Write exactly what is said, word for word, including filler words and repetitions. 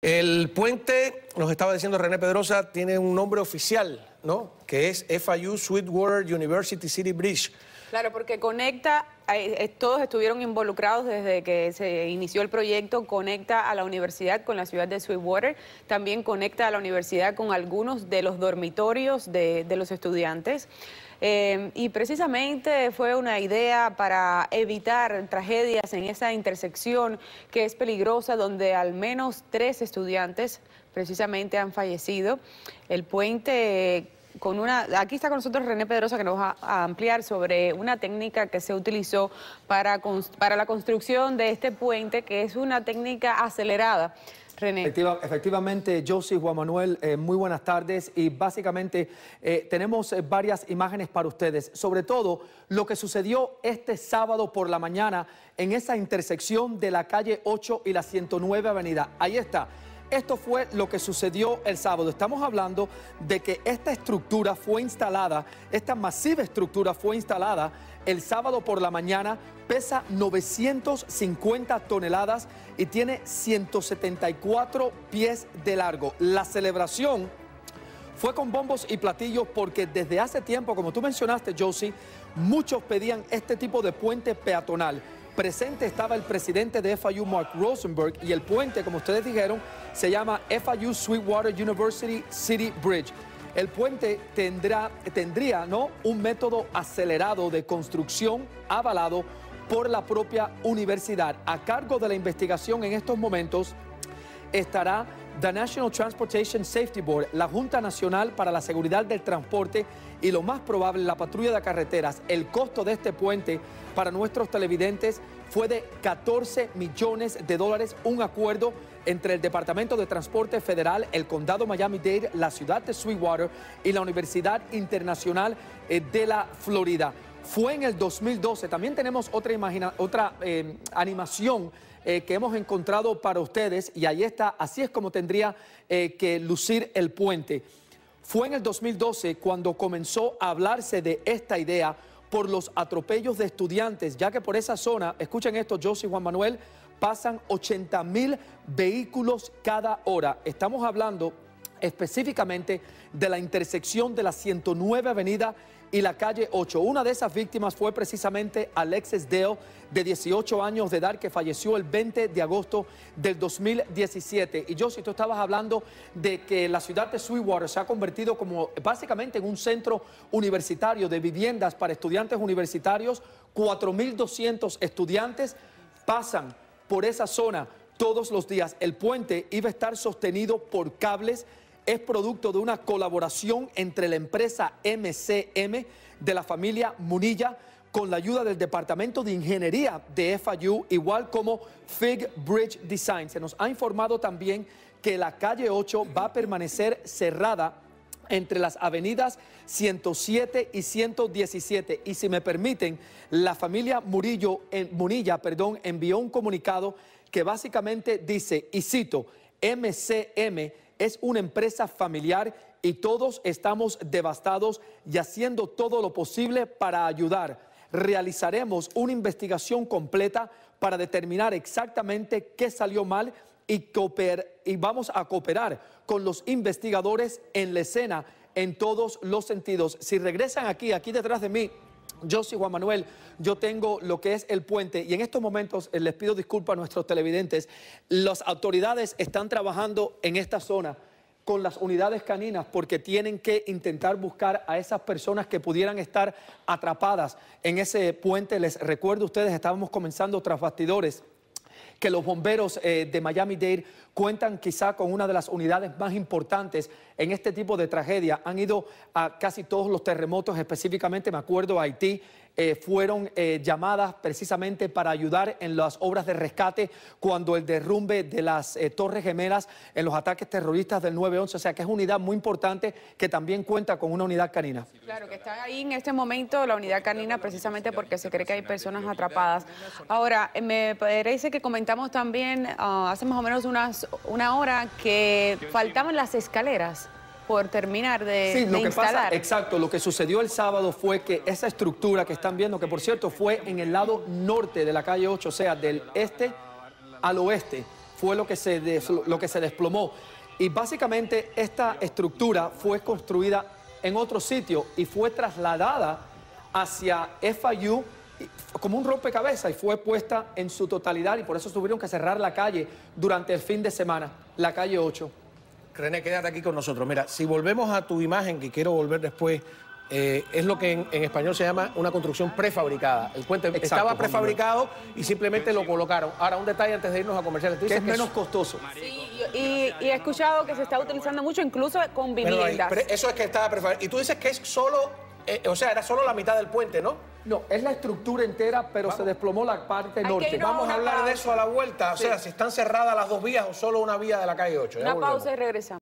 El puente, nos estaba diciendo René Pedrosa, tiene un nombre oficial, ¿no? Que es F I U, Sweetwater University City Bridge. Claro, porque conecta, todos estuvieron involucrados desde que se inició el proyecto, conecta a la universidad con la ciudad de Sweetwater, también conecta a la universidad con algunos de los dormitorios de, de los estudiantes. Eh, y precisamente fue una idea para evitar tragedias en esa intersección que es peligrosa, donde al menos tres estudiantes precisamente han fallecido. El puente con una... Aquí está con nosotros René Pedrosa, que nos va a ampliar sobre una técnica que se utilizó para, para la construcción de este puente, que es una técnica acelerada. René. Efectiva, efectivamente, Josie, Juan Manuel, eh, muy buenas tardes. Y básicamente eh, tenemos eh, varias imágenes para ustedes, sobre todo lo que sucedió este sábado por la mañana en esa intersección de la calle ocho y la ciento nueve avenida. Ahí está. Esto fue lo que sucedió el sábado. Estamos hablando de que esta estructura fue instalada, esta masiva estructura fue instalada el sábado por la mañana, pesa novecientas cincuenta toneladas y tiene ciento setenta y cuatro pies de largo. La celebración fue con bombos y platillos porque desde hace tiempo, como tú mencionaste, Josie, muchos pedían este tipo de puente peatonal. Presente estaba el presidente de F I U, Mark Rosenberg, y el puente, como ustedes dijeron, se llama F I U Sweetwater University City Bridge. El puente tendrá, tendría ¿no? un método acelerado de construcción avalado por la propia universidad. A cargo de la investigación en estos momentos estará la National Transportation Safety Board, la Junta Nacional para la Seguridad del Transporte y lo más probable la patrulla de carreteras. El costo de este puente para nuestros televidentes fue de catorce millones de dólares, un acuerdo entre el Departamento de Transporte Federal, el Condado Miami-Dade, la ciudad de Sweetwater y la Universidad Internacional de la Florida. Fue en el dos mil doce. También tenemos otra, imagina, otra eh, animación eh, que hemos encontrado para ustedes y ahí está, así es como tendría eh, que lucir el puente. Fue en el dos mil doce cuando comenzó a hablarse de esta idea por los atropellos de estudiantes, ya que por esa zona, escuchen esto, Josie y Juan Manuel, pasan ochenta mil vehículos cada hora. Estamos hablando específicamente de la intersección de la ciento nueve avenida y la calle ocho. Una de esas víctimas fue precisamente Alexis Deo, de dieciocho años de edad, que falleció el veinte de agosto del dos mil diecisiete. Y yo, si tú estabas hablando de que la ciudad de Sweetwater se ha convertido como básicamente en un centro universitario de viviendas para estudiantes universitarios, cuatro mil doscientos estudiantes pasan por esa zona todos los días. El puente iba a estar sostenido por cables. Es producto de una colaboración entre la empresa M C M de la familia Munilla con la ayuda del Departamento de Ingeniería de F I U, igual como Fig Bridge Design. Se nos ha informado también que la calle ocho va a permanecer cerrada entre las avenidas ciento siete y ciento diecisiete. Y si me permiten, la familia Murillo, en, Munilla perdón, envió un comunicado que básicamente dice, y cito, M C M... es una empresa familiar y todos estamos devastados y haciendo todo lo posible para ayudar. Realizaremos una investigación completa para determinar exactamente qué salió mal y, cooper, y vamos a cooperar con los investigadores en la escena en todos los sentidos. Si regresan aquí, aquí detrás de mí, yo soy Juan Manuel, yo tengo lo que es el puente y en estos momentos les pido disculpas a nuestros televidentes. Las autoridades están trabajando en esta zona con las unidades caninas porque tienen que intentar buscar a esas personas que pudieran estar atrapadas en ese puente. Les recuerdo a ustedes, estábamos comenzando tras bastidores, que los bomberos eh, de Miami-Dade cuentan quizá con una de las unidades más importantes en este tipo de tragedia. Han ido a casi todos los terremotos, específicamente me acuerdo a Haití, eh, fueron eh, llamadas precisamente para ayudar en las obras de rescate cuando el derrumbe de las eh, Torres Gemelas en los ataques terroristas del nueve once, o sea que es una unidad muy importante que también cuenta con una unidad canina. Claro, que está ahí en este momento la unidad canina precisamente porque se cree que hay personas atrapadas. Ahora, me parece que comentamos también uh, hace más o menos unas, una hora que faltaban las escaleras por terminar de, sí, de lo instalar. Que pasa, exacto, lo que sucedió el sábado fue que esa estructura que están viendo, que por cierto fue en el lado norte de la calle ocho, o sea, del este al oeste, fue lo que se, des, lo que se desplomó. Y básicamente esta estructura fue construida en otro sitio y fue trasladada hacia F I U como un rompecabezas y fue puesta en su totalidad, y por eso tuvieron que cerrar la calle durante el fin de semana, la calle ocho. René, quédate aquí con nosotros. Mira, si volvemos a tu imagen, que quiero volver después, eh, es lo que en, en español se llama una construcción prefabricada. El puente Exacto, estaba prefabricado y simplemente lo colocaron. Ahora, un detalle antes de irnos a comerciales. Tú dices que es menos costoso. Sí, y, y he escuchado que se está utilizando mucho, incluso con viviendas. Pero, eso es que estaba prefabricado. Y tú dices que es solo, eh, o sea, era solo la mitad del puente, ¿no? No, es la estructura entera, pero Vamos. se desplomó la parte norte. Vamos a hablar de eso a la vuelta. Sí. O sea, si están cerradas las dos vías o solo una vía de la calle ocho. Una pausa y regresamos.